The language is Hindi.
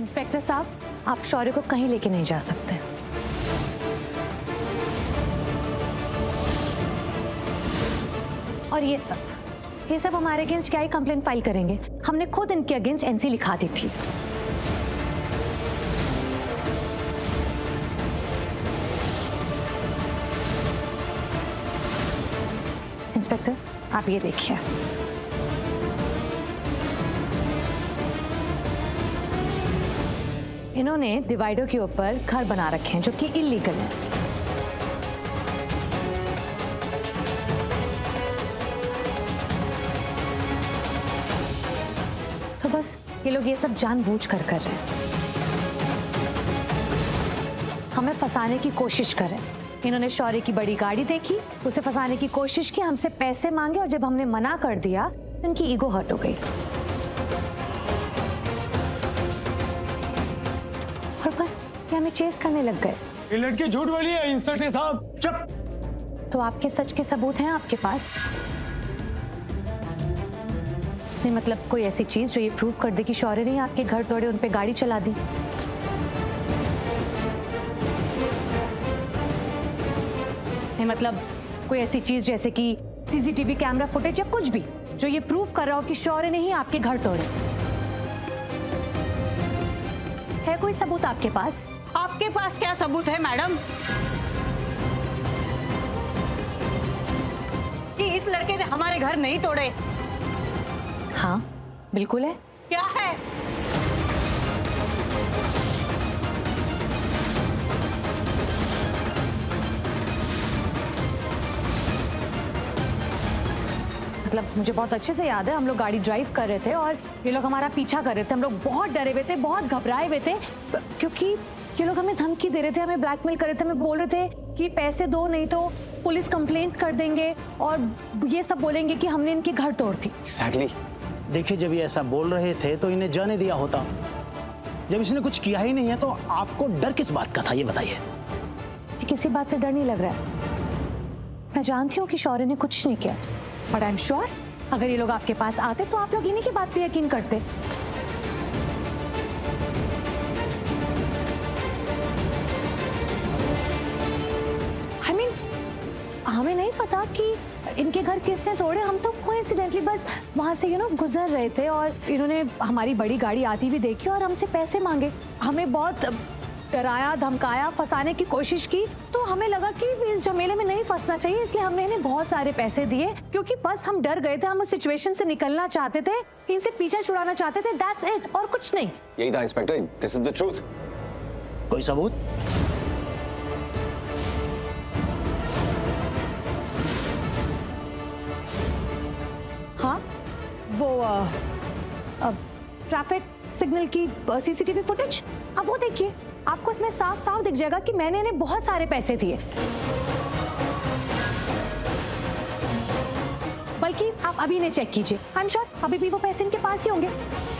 इंस्पेक्टर साहब, आप शौर्य को कहीं लेके नहीं जा सकते। और ये सब हमारे अगेंस्ट क्या ही कंप्लेन फाइल करेंगे? हमने खुद इनके अगेंस्ट एनसी लिखा दी थी। इंस्पेक्टर, आप ये देखिए। इन्होंने डिवाइडर के ऊपर घर बना रखे हैं जो कि इलीगल है। ये लोग ये सब जानबूझ कर रहे हैं, हमें फंसाने की कोशिश कर रहे हैं। इन्होंने शौर्य की बड़ी गाड़ी देखी, उसे फंसाने की कोशिश की, हमसे पैसे मांगे और जब हमने मना कर दिया तो इनकी ईगो हर्ट हो गई और बस ये हमें चेस करने लग गए। ये लड़की झूठ बोली है इंस्पेक्टर साहब। चुप। तो आपके सच के सबूत हैं आपके पास? मतलब कोई ऐसी चीज जो ये प्रूव कर दे कि शौर्य ने आपके घर तोड़े, उन पे गाड़ी चला दी? नहीं, मतलब कोई ऐसी चीज जैसे कि सीसीटीवी कैमरा फुटेज या कुछ भी जो ये प्रूव कर रहा हो कि शौर्य ने ही आपके घर तोड़े? है कोई सबूत आपके पास? आपके पास क्या सबूत है मैडम कि इस लड़के ने हमारे घर नहीं तोड़े? हाँ बिल्कुल है। क्या है? मतलब मुझे बहुत अच्छे से याद है, हम लोग गाड़ी ड्राइव कर रहे थे और ये लोग हमारा पीछा कर रहे थे। हम लोग बहुत डरे हुए थे, बहुत घबराए हुए थे, क्योंकि ये लोग हमें धमकी दे रहे थे, हमें ब्लैकमेल कर रहे थे, हमें बोल रहे थे कि पैसे दो नहीं तो पुलिस कंप्लेंट कर देंगे और ये सब बोलेंगे कि हमने इनके घर तोड़ दी। Exactly. देखिए, जब ये ऐसा बोल रहे थे तो इन्हें जाने दिया होता। जब इसने कुछ किया ही नहीं है तो आपको डर किस बात का था, ये बताइए। किसी बात से डर नहीं लग रहा है। मैं जानती हूँ कि शौर्य ने कुछ नहीं किया, बट आई एम श्योर अगर ये लोग आपके पास आते तो आप लोग इन्हीं की बात पे यकीन करते। हमें नहीं पता कि इनके घर किसने तोड़े, हम तो कोइंसिडेंटली बस वहाँ से गुजर रहे थे और इन्होंने हमारी बड़ी गाड़ी आती भी देखी और हमसे पैसे मांगे। हमें बहुत डराया, धमकाया, फंसाने की कोशिश की, तो हमें लगा कि इस झमेले में नहीं फंसना चाहिए, इसलिए हमने इन्हें बहुत सारे पैसे दिए क्योंकि बस हम डर गए थे। हम उस सिचुएशन से निकलना चाहते थे, इनसे पीछा छुड़ाना चाहते थे, दैट्स इट, और कुछ नहीं। यही था inspector, this is the truth. कोई सबूत? वो ट्रैफिक सिग्नल की सीसीटीवी फुटेज, अब वो देखिए, आपको इसमें साफ साफ दिख जाएगा कि मैंने इन्हें बहुत सारे पैसे दिए। बल्कि आप अभी इन्हें चेक कीजिए, आई एम श्योर अभी भी वो पैसे इनके पास ही होंगे।